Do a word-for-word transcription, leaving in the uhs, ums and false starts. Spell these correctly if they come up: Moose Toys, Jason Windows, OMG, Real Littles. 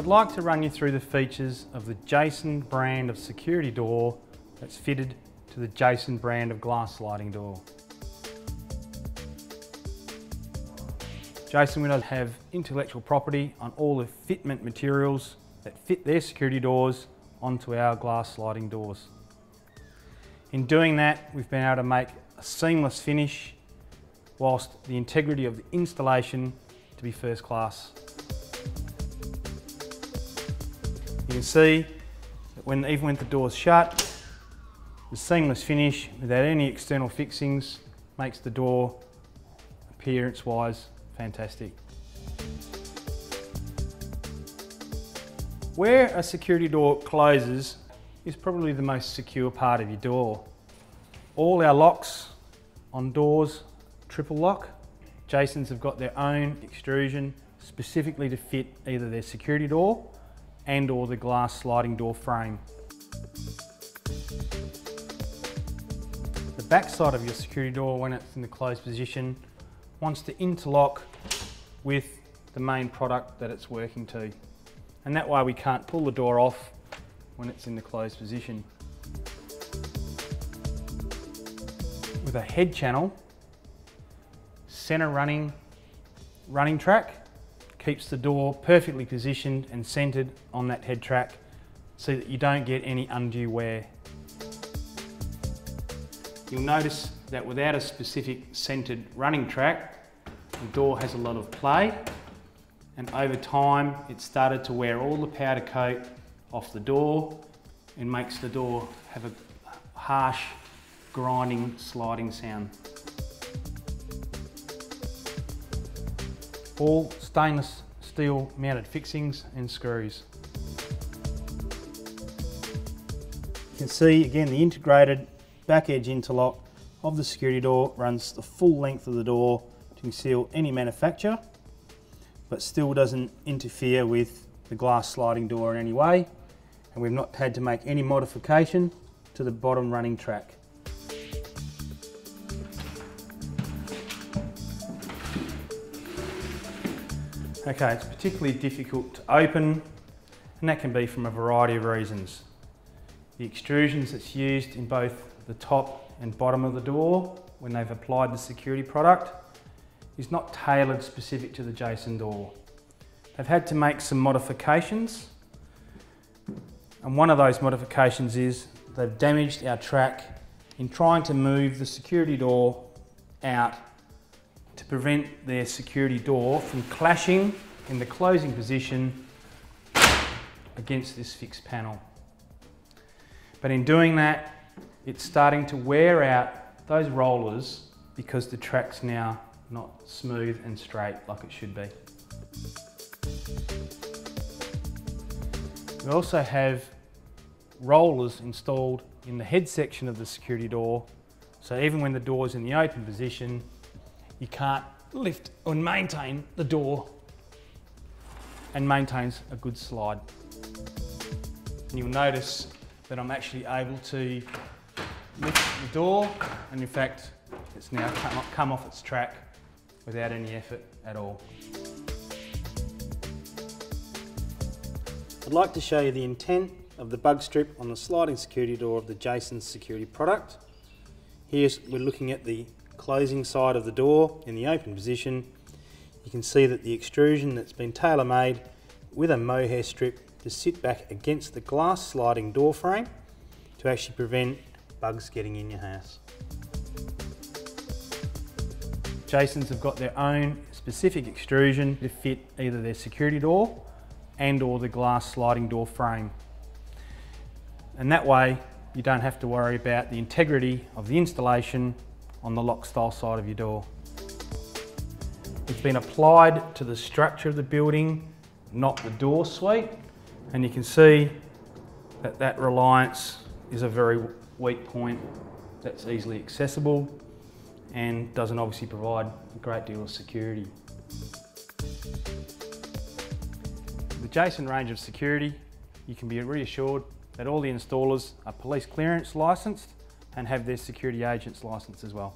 I'd like to run you through the features of the Jason brand of security door that's fitted to the Jason brand of glass sliding door. Jason Windows have intellectual property on all the fitment materials that fit their security doors onto our glass sliding doors. In doing that, we've been able to make a seamless finish whilst the integrity of the installation to be first class. You can see that when, even when the door's shut, the seamless finish without any external fixings makes the door appearance-wise fantastic. Where a security door closes is probably the most secure part of your door. All our locks on doors triple lock. Jason's have got their own extrusion specifically to fit either their security door and or the glass sliding door frame. The backside of your security door, when it's in the closed position, wants to interlock with the main product that it's working to. And that way we can't pull the door off when it's in the closed position. With a head channel, center running, running track, keeps the door perfectly positioned and centered on that head track so that you don't get any undue wear. You'll notice that without a specific centered running track, the door has a lot of play, and over time it started to wear all the powder coat off the door and makes the door have a harsh, grinding, sliding sound. All stainless steel mounted fixings and screws. You can see again the integrated back edge interlock of the security door runs the full length of the door to conceal any manufacture, but still doesn't interfere with the glass sliding door in any way, and we've not had to make any modification to the bottom running track. Okay, it's particularly difficult to open, and that can be from a variety of reasons. The extrusions that's used in both the top and bottom of the door when they've applied the security product is not tailored specific to the Jason door. They've had to make some modifications, and one of those modifications is they've damaged our track in trying to move the security door out to prevent their security door from clashing in the closing position against this fixed panel. But in doing that, it's starting to wear out those rollers because the track's now not smooth and straight like it should be. We also have rollers installed in the head section of the security door, so even when the door's in the open position, you can't lift and maintain the door and maintains a good slide. And you'll notice that I'm actually able to lift the door, and in fact it's now come off, come off its track without any effort at all. I'd like to show you the intent of the bug strip on the sliding security door of the Jason security product. Here we're looking at the closing side of the door in the open position. You can see that the extrusion that's been tailor-made with a mohair strip to sit back against the glass sliding door frame to actually prevent bugs getting in your house. Jason's have got their own specific extrusion to fit either their security door and or the glass sliding door frame. And that way you don't have to worry about the integrity of the installation on the lock style side of your door. It's been applied to the structure of the building, not the door suite, and you can see that that reliance is a very weak point that's easily accessible and doesn't obviously provide a great deal of security. With the Jason range of security, you can be reassured that all the installers are police clearance licensed and have their security agents licensed as well.